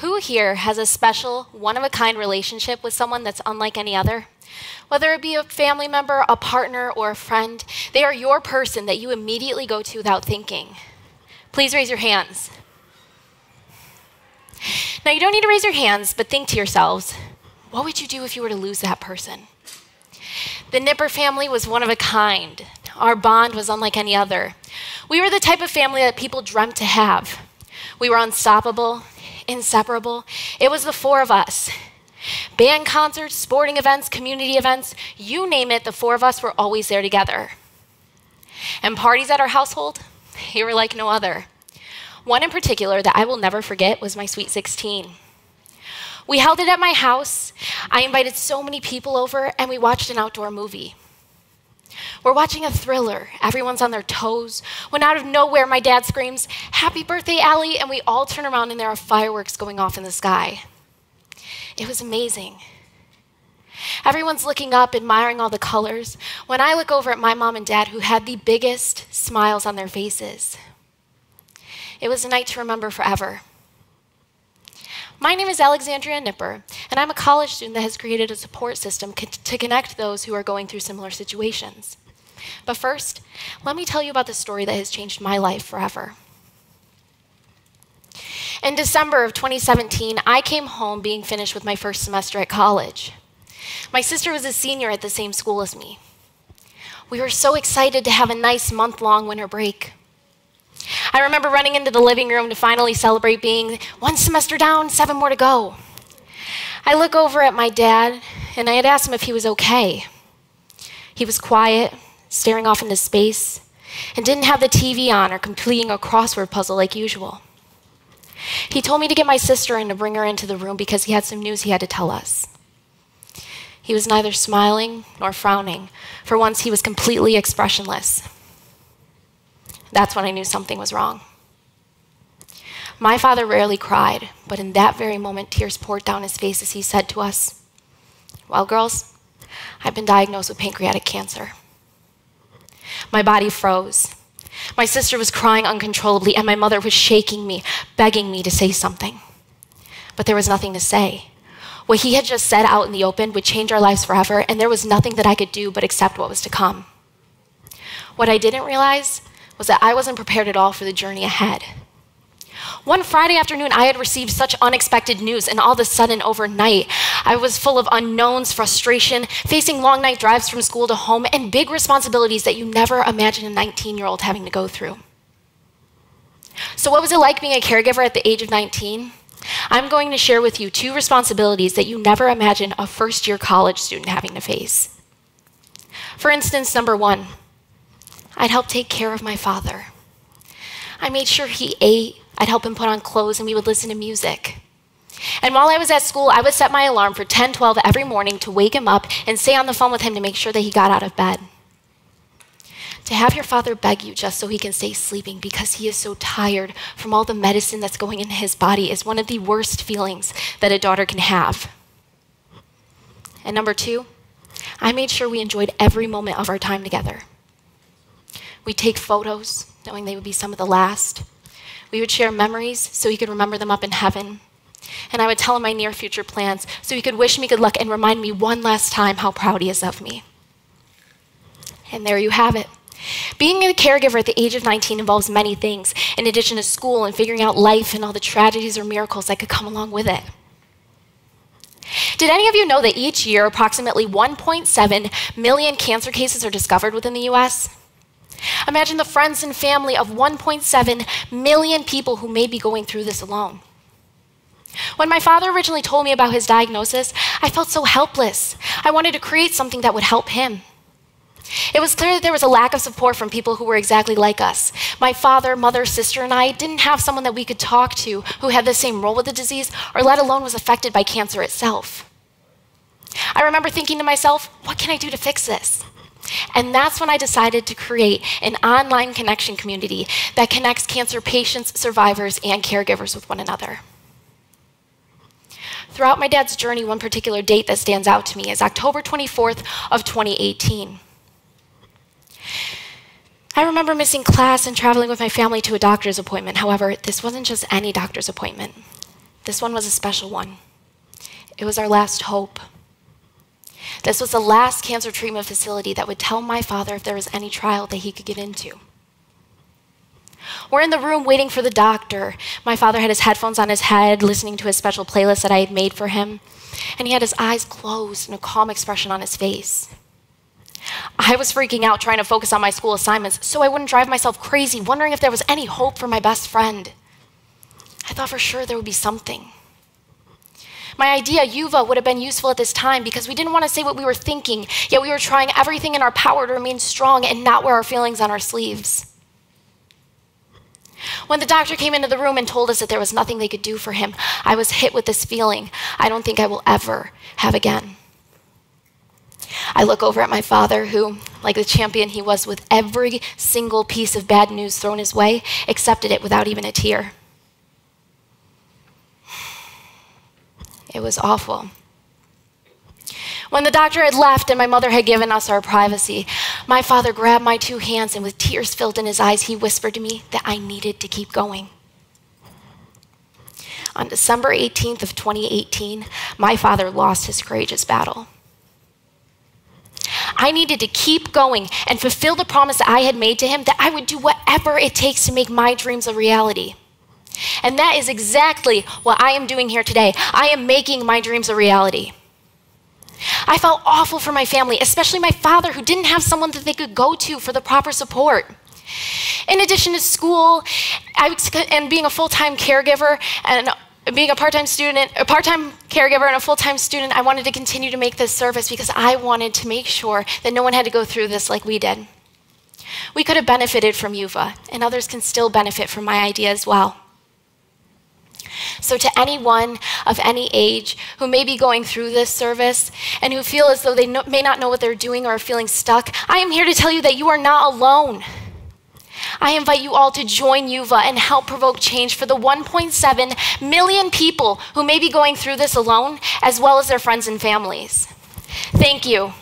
Who here has a special, one-of-a-kind relationship with someone that's unlike any other? Whether it be a family member, a partner, or a friend, they are your person that you immediately go to without thinking. Please raise your hands. Now, you don't need to raise your hands, but think to yourselves, what would you do if you were to lose that person? The Knipper family was one of a kind. Our bond was unlike any other. We were the type of family that people dreamt to have. We were unstoppable, inseparable. It was the four of us. Band concerts, sporting events, community events, you name it, the four of us were always there together. And parties at our household, they were like no other. One in particular that I will never forget was my Sweet 16. We held it at my house. I invited so many people over, and we watched an outdoor movie. We're watching a thriller. Everyone's on their toes. When out of nowhere, my dad screams, "Happy birthday, Allie," and we all turn around and there are fireworks going off in the sky. It was amazing. Everyone's looking up, admiring all the colors, when I look over at my mom and dad, who had the biggest smiles on their faces. It was a night to remember forever. My name is Alexandria Knipper, and I'm a college student that has created a support system to connect those who are going through similar situations. But first, let me tell you about the story that has changed my life forever. In December of 2017, I came home being finished with my first semester at college. My sister was a senior at the same school as me. We were so excited to have a nice month-long winter break. I remember running into the living room to finally celebrate being 1 semester down, 7 more to go. I look over at my dad, and I had asked him if he was okay. He was quiet, staring off into space, and didn't have the TV on or completing a crossword puzzle like usual. He told me to get my sister in to bring her into the room because he had some news he had to tell us. He was neither smiling nor frowning. For once, he was completely expressionless. That's when I knew something was wrong. My father rarely cried, but in that very moment, tears poured down his face as he said to us, "Well, girls, I've been diagnosed with pancreatic cancer." My body froze. My sister was crying uncontrollably, and my mother was shaking me, begging me to say something. But there was nothing to say. What he had just said out in the open would change our lives forever, and there was nothing that I could do but accept what was to come. What I didn't realize was that I wasn't prepared at all for the journey ahead. One Friday afternoon, I had received such unexpected news, and all of a sudden, overnight, I was full of unknowns, frustration, facing long night drives from school to home, and big responsibilities that you never imagined a 19-year-old having to go through. So what was it like being a caregiver at the age of 19? I'm going to share with you 2 responsibilities that you never imagined a first-year college student having to face. For instance, number 1, I'd help take care of my father. I made sure he ate, I'd help him put on clothes, and we would listen to music. And while I was at school, I would set my alarm for 10:12 every morning to wake him up and stay on the phone with him to make sure that he got out of bed. To have your father beg you just so he can stay sleeping because he is so tired from all the medicine that's going into his body is one of the worst feelings that a daughter can have. And number 2, I made sure we enjoyed every moment of our time together. We'd take photos, knowing they would be some of the last. We would share memories so he could remember them up in heaven. And I would tell him my near future plans so he could wish me good luck and remind me one last time how proud he is of me. And there you have it. Being a caregiver at the age of 19 involves many things, in addition to school and figuring out life and all the tragedies or miracles that could come along with it. Did any of you know that each year approximately 1.7 million cancer cases are discovered within the US? Imagine the friends and family of 1.7 million people who may be going through this alone. When my father originally told me about his diagnosis, I felt so helpless. I wanted to create something that would help him. It was clear that there was a lack of support from people who were exactly like us. My father, mother, sister, and I didn't have someone that we could talk to who had the same role with the disease or let alone was affected by cancer itself. I remember thinking to myself, what can I do to fix this? And that's when I decided to create an online connection community that connects cancer patients, survivors, and caregivers with one another. Throughout my dad's journey, one particular date that stands out to me is October 24th of 2018. I remember missing class and traveling with my family to a doctor's appointment. However, this wasn't just any doctor's appointment. This one was a special one. It was our last hope. This was the last cancer treatment facility that would tell my father if there was any trial that he could get into. We're in the room waiting for the doctor. My father had his headphones on his head, listening to his special playlist that I had made for him, and he had his eyes closed and a calm expression on his face. I was freaking out, trying to focus on my school assignments so I wouldn't drive myself crazy, wondering if there was any hope for my best friend. I thought for sure there would be something. My idea, Yuva, would have been useful at this time because we didn't want to say what we were thinking, yet we were trying everything in our power to remain strong and not wear our feelings on our sleeves. When the doctor came into the room and told us that there was nothing they could do for him, I was hit with this feeling I don't think I will ever have again. I look over at my father, who, like the champion he was, with every single piece of bad news thrown his way, accepted it without even a tear. It was awful. When the doctor had left and my mother had given us our privacy, my father grabbed my two hands and with tears filled in his eyes, he whispered to me that I needed to keep going. On December 18th of 2018, my father lost his courageous battle. I needed to keep going and fulfill the promise that I had made to him that I would do whatever it takes to make my dreams a reality. And that is exactly what I am doing here today. I am making my dreams a reality. I felt awful for my family, especially my father, who didn't have someone that they could go to for the proper support. In addition to school and being a full-time caregiver and being a part-time caregiver and a full-time student, I wanted to continue to make this service because I wanted to make sure that no one had to go through this like we did. We could have benefited from Yuva, and others can still benefit from my idea as well. So to anyone of any age who may be going through this service and who feel as though they may not know what they're doing or are feeling stuck, I am here to tell you that you are not alone. I invite you all to join Yuva and help provoke change for the 1.7 million people who may be going through this alone, as well as their friends and families. Thank you.